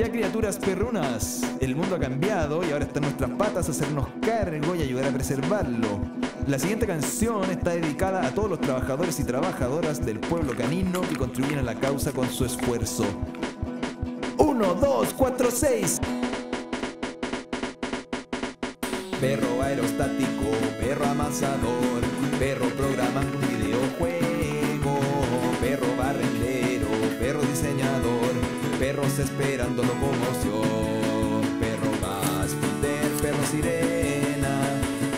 Ya, criaturas perrunas, el mundo ha cambiado y ahora está en nuestras patas hacernos cargo y ayudar a preservarlo. La siguiente canción está dedicada a todos los trabajadores y trabajadoras del pueblo canino que contribuyen a la causa con su esfuerzo. 1, 2, 4, 6. Perro aerostático, perro amasador, perro programando un videojuego, perro barrendero, perro diseñador, perros esperando locomoción, perro gasfitter, perro sirena,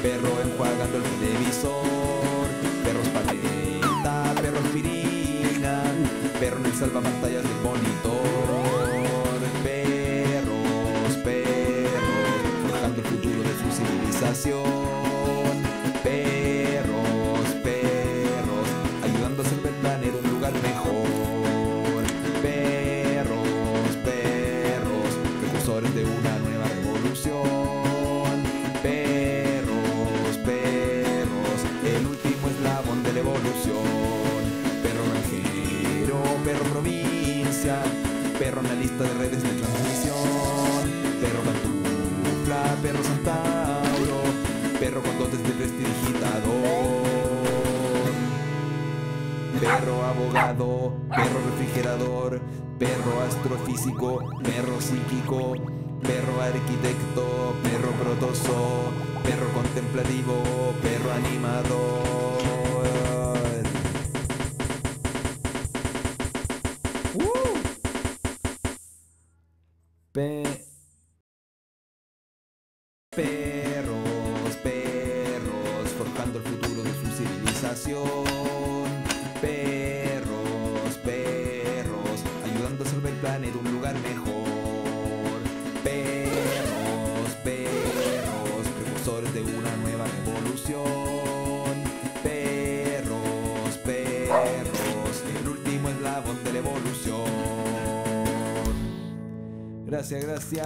perro enjuagando el televisor, perros paleta, perro aspirina, perro en el salvapantallas del monitor, perros, buscando el futuro de su civilización, perros, ayudando a hacer del planeta un lugar mejor, perros, precursores de una nueva revolución, perros, el último eslabón de la evolución, perro granjero, perro provincia, perro analista de redes de transmisión, perro pantufla, perro santauro, perro con dotes de prestidigitador, perro abogado, perro refrigerador, perro astrofísico, perro psíquico, perro arquitecto, perro protozo, perro contemplativo, perro animador. Perros, forjando el futuro de su civilización. Perros, ayudando a hacer del planeta un lugar mejor. Perros, precursores de una nueva revolución. Perros, el último eslabón de la evolución. Gracias.